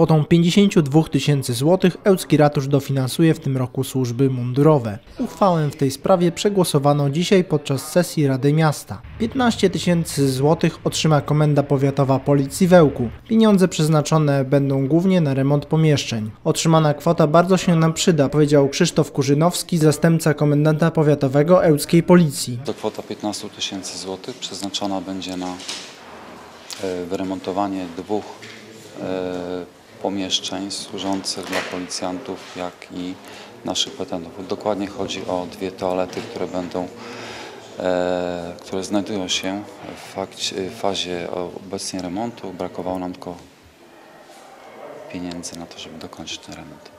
kwotą 52 tysięcy złotych ełcki ratusz dofinansuje w tym roku służby mundurowe. Uchwałę w tej sprawie przegłosowano dzisiaj podczas sesji Rady Miasta. 15 tysięcy złotych otrzyma Komenda Powiatowa Policji w Ełku. Pieniądze przeznaczone będą głównie na remont pomieszczeń. Otrzymana kwota bardzo się nam przyda, powiedział Krzysztof Kurzynowski, zastępca komendanta powiatowego ełckiej Policji. Ta kwota 15 tysięcy złotych przeznaczona będzie na wyremontowanie dwóch pomieszczeń służących dla policjantów, jak i naszych petentów. Dokładnie chodzi o dwie toalety, które znajdują się w fazie obecnie remontu. Brakowało nam tylko pieniędzy na to, żeby dokończyć ten remont.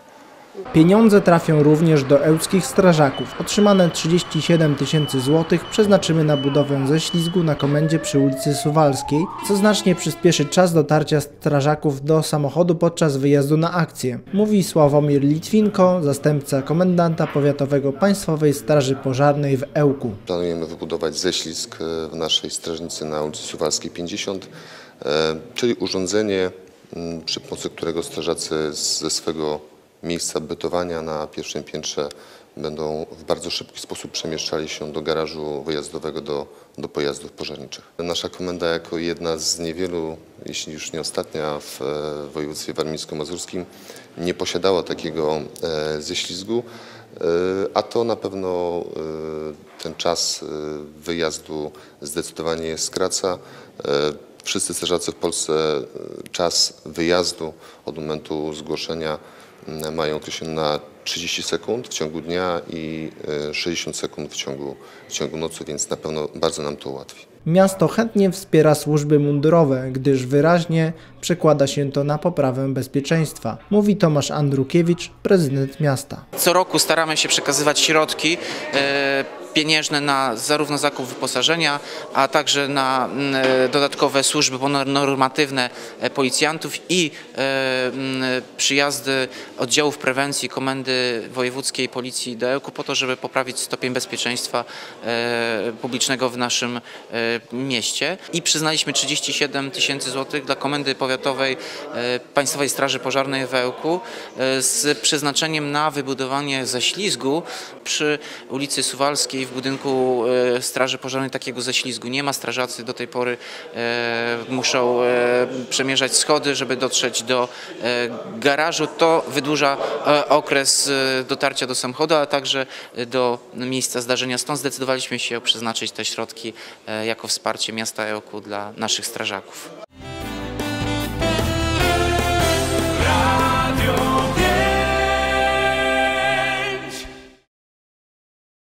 Pieniądze trafią również do ełckich strażaków. Otrzymane 37 tysięcy złotych przeznaczymy na budowę ześlizgu na komendzie przy ulicy Suwalskiej, co znacznie przyspieszy czas dotarcia strażaków do samochodu podczas wyjazdu na akcję, mówi Sławomir Litwinko, zastępca komendanta powiatowego Państwowej Straży Pożarnej w Ełku. Planujemy wybudować ześlizg w naszej strażnicy na ulicy Suwalskiej 50, czyli urządzenie, przy pomocy którego strażacy ze swego miejsca bytowania na pierwszym piętrze będą w bardzo szybki sposób przemieszczali się do garażu wyjazdowego do pojazdów pożarniczych. Nasza komenda jako jedna z niewielu, jeśli już nie ostatnia w województwie warmińsko-mazurskim, nie posiadała takiego ześlizgu, a to na pewno ten czas wyjazdu zdecydowanie skraca. Wszyscy strażacy w Polsce czas wyjazdu od momentu zgłoszenia mają określony na 30 sekund w ciągu dnia i 60 sekund w ciągu nocy, więc na pewno bardzo nam to ułatwi. Miasto chętnie wspiera służby mundurowe, gdyż wyraźnie przekłada się to na poprawę bezpieczeństwa, mówi Tomasz Andrukiewicz, prezydent miasta. Co roku staramy się przekazywać środki pieniężne na zarówno zakup wyposażenia, a także na dodatkowe służby normatywne policjantów i przyjazdy oddziałów prewencji Komendy Wojewódzkiej Policji do Ełku po to, żeby poprawić stopień bezpieczeństwa publicznego w naszym mieście. I przyznaliśmy 37 tysięcy złotych dla Komendy Powiatowej Państwowej Straży Pożarnej w Ełku z przeznaczeniem na wybudowanie ześlizgu przy ulicy Suwalskiej. W budynku Straży Pożarnej takiego ześlizgu nie ma. Strażacy do tej pory muszą przemierzać schody, żeby dotrzeć do garażu. To wydłuża okres dotarcia do samochodu, a także do miejsca zdarzenia. Stąd zdecydowaliśmy się przeznaczyć te środki jako wsparcie miasta Ełku dla naszych strażaków.